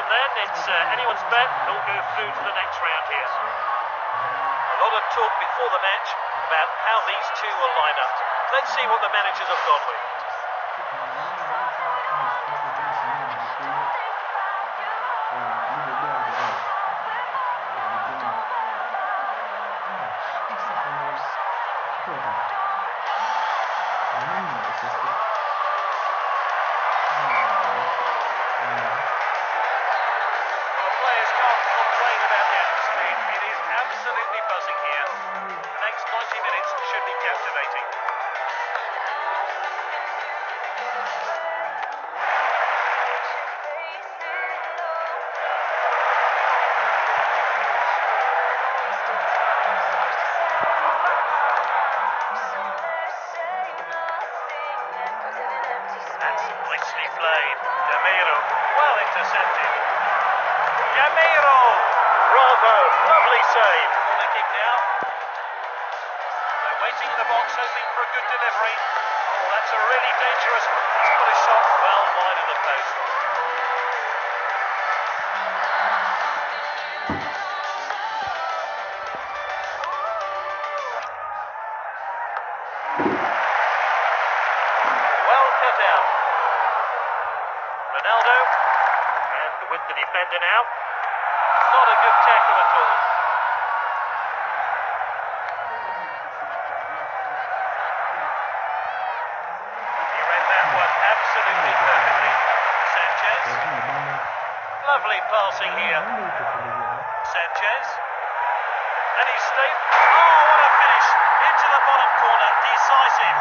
them then. It's anyone's bet. They'll go through to the next round here. A lot of talk before the match about how these two will line up. Let's see what the managers have gone with. Passing here, Sanchez, and he's stayed. Oh, what a finish, into the bottom corner, decisive.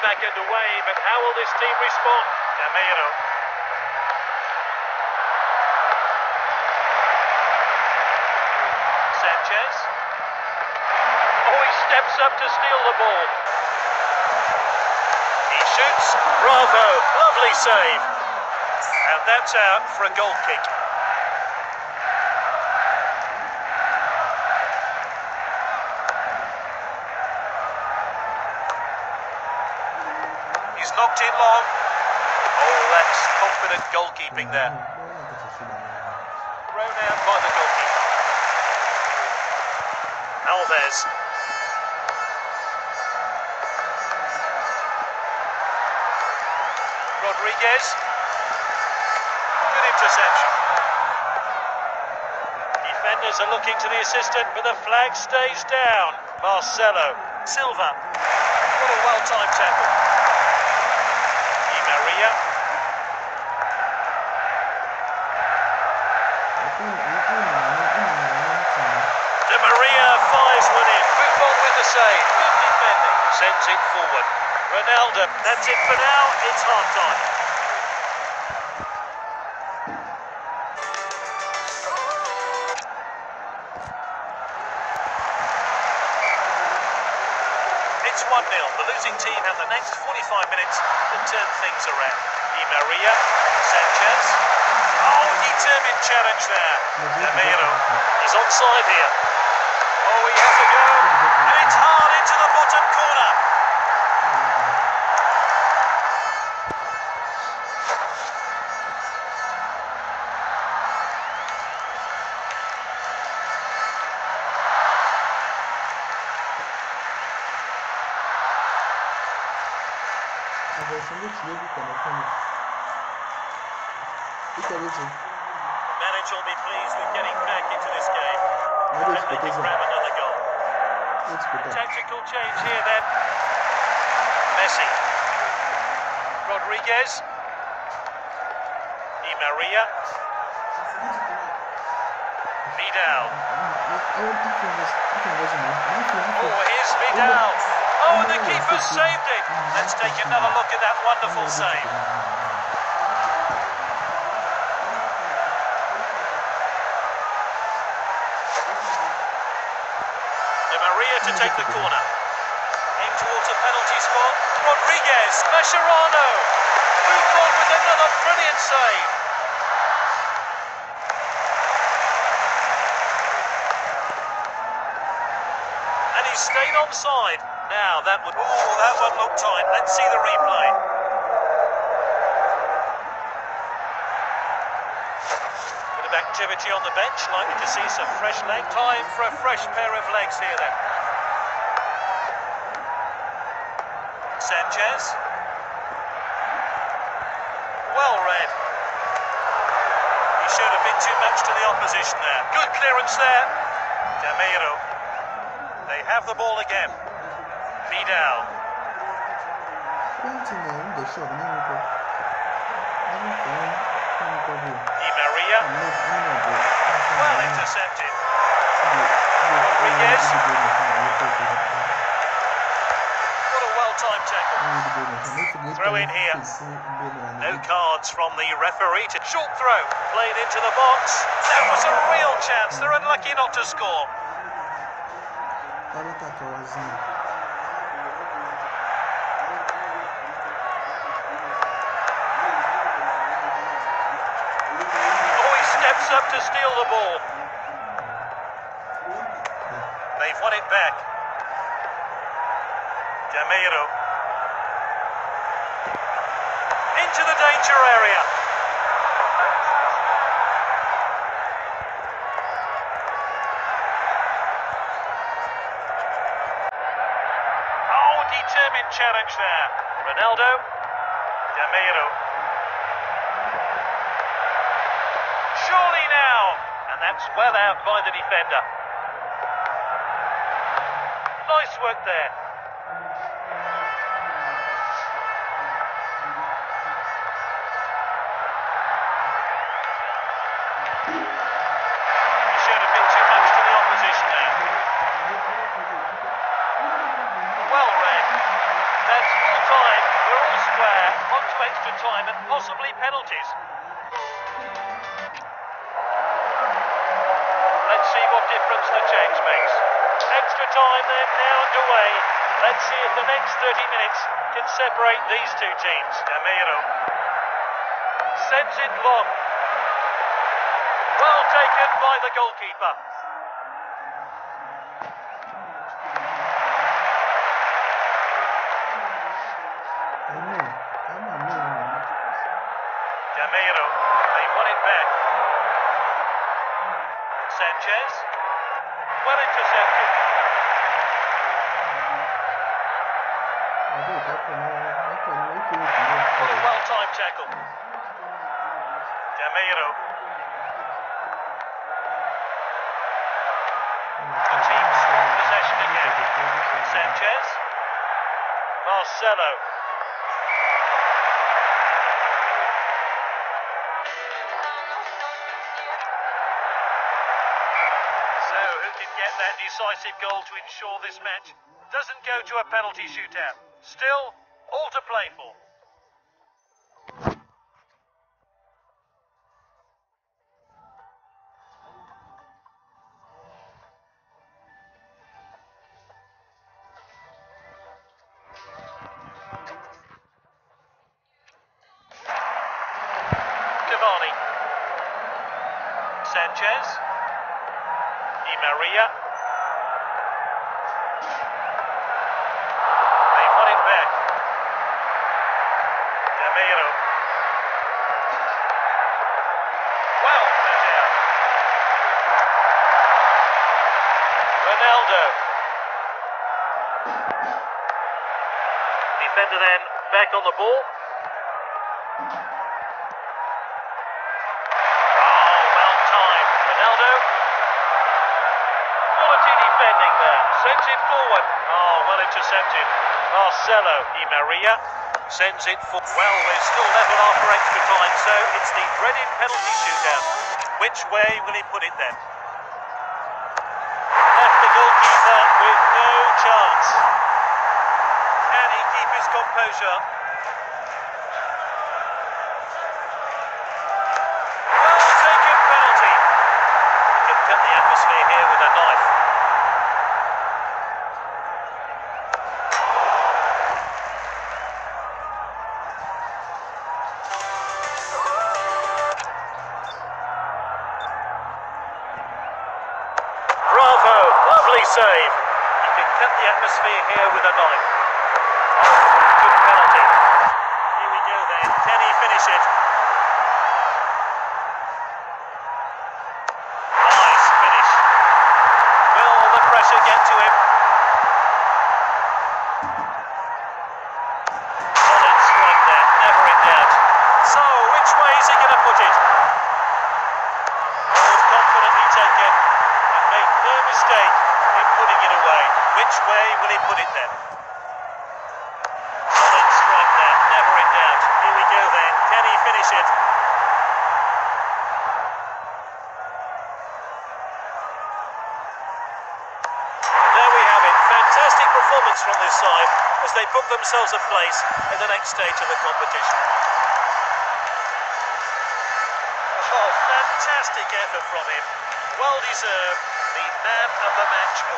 Back underway, but how will this team respond? Gameiro. Sanchez. Oh, he steps up to steal the ball. He shoots. Bravo. Lovely save. And that's out for a goal kick. Knocked it long. Oh, that's confident goalkeeping there. Thrown out by the goalkeeper. Alves. Rodriguez. Good interception. Defenders are looking to the assistant, but the flag stays down. Marcelo. Silva. What a well-timed tackle. Maria. De Maria fires one in. Buffon with the save. Good defending. Sends it forward. Ronaldo. That's it for now. It's half time. It's 1-0. The losing team have the next 45 minutes to turn things around. Di Maria, Sanchez. Oh, determined challenge there. Gameiro. He's onside here. Oh, he has a go. And it's hard into the bottom corner. The manager will be pleased with getting back into this game. And they can grab another goal. Tactical change here then. Messi. Rodriguez. Di Maria. Vidal. Oh, here's Vidal. Oh, and the keeper saved it. Let's take another look at that wonderful save. De Maria. clear to take the corner. In towards a penalty spot, Rodriguez, Mascherano, Buffon with another brilliant save. And he stayed onside. Now that would... Oh, that one looked tight. Let's see the replay. Activity on the bench, likely to see some fresh leg time for a fresh pair of legs here then. Sanchez, well read. He showed a bit too much to the opposition there. Good clearance there. Gameiro. They have the ball again. Vidal. Di Maria, well intercepted. Rodriguez, what a well-timed tackle. Throw in here. No cards from the referee. To short throw, played into the box. That was a real chance. They're unlucky not to score. Up to steal the ball. They've won it back. Gameiro. Into the danger area. Oh, determined challenge there. Ronaldo. Gameiro. Surely now, and that's well out by the defender. Nice work there. He showed a bit too much to the opposition there. Well read. That's full time. We're all square. On to extra time and possibly penalties. Difference the change makes. Extra time then now underway. Let's see if the next 30 minutes can separate these two teams. Gameiro sends it long. Well taken by the goalkeeper. Gameiro, they won it back. Sanchez, well intercepted. What a well-timed tackle. Gameiro. The team's possession again. Sanchez. Marcelo. Get that decisive goal to ensure this match doesn't go to a penalty shootout. Still, all to play for. Cavani. Sanchez. Maria. They won it back. Gameiro. Well put out. Ronaldo. Defender then back on the ball. Sends it forward. Oh, well intercepted. Marcelo. Di Maria sends it forward. Well, we're still level after extra time, so it's the dreaded penalty shootout. Which way will he put it then? Left the goalkeeper with no chance. Can he keep his composure? Well taken penalty. He can cut the atmosphere here with a knife. save. He can cut the atmosphere here with a knife. Good penalty. Here we go then. Can he finish it? Nice finish. Will the pressure get to him? Solid strike there, never in doubt. So, which way is he going to put it? Mistake in putting it away. Which way will he put it then? Solid strike there, never in doubt. Here we go then. Can he finish it? There we have it. Fantastic performance from this side as they book themselves a place in the next stage of the competition. Oh, fantastic effort from him. Well deserved. The man of the match